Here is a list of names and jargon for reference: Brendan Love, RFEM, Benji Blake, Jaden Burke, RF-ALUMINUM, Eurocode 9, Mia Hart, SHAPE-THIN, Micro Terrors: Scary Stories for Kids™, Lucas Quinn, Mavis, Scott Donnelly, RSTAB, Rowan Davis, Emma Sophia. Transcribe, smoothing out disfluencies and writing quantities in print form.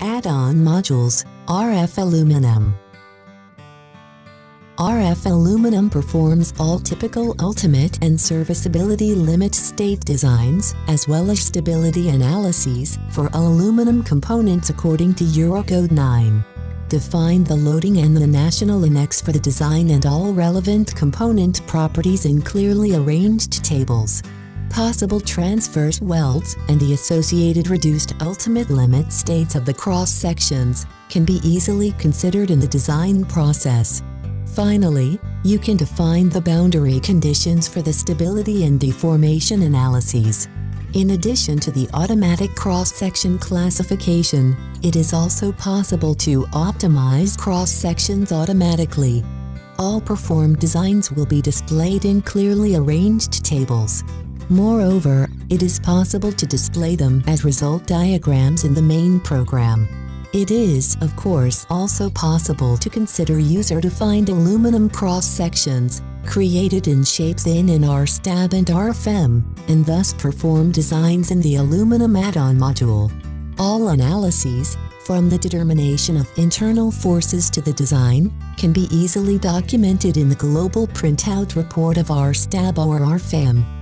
Add-on modules, RF aluminum. RF aluminum performs all typical ultimate and serviceability limit state designs, as well as stability analyses for aluminum components according to Eurocode 9. Define the loading and the national index for the design and all relevant component properties in clearly arranged tables. Possible transverse welds and the associated reduced ultimate limit states of the cross-sections can be easily considered in the design process. Finally, you can define the boundary conditions for the stability and deformation analyses. In addition to the automatic cross-section classification, it is also possible to optimize cross-sections automatically. All performed designs will be displayed in clearly arranged tables. Moreover, it is possible to display them as result diagrams in the main program. It is, of course, also possible to consider user-defined aluminum cross-sections, created in SHAPE-THIN in RSTAB and RFEM, and thus perform designs in the aluminum add-on module. All analyses, from the determination of internal forces to the design, can be easily documented in the global printout report of RSTAB or RFEM.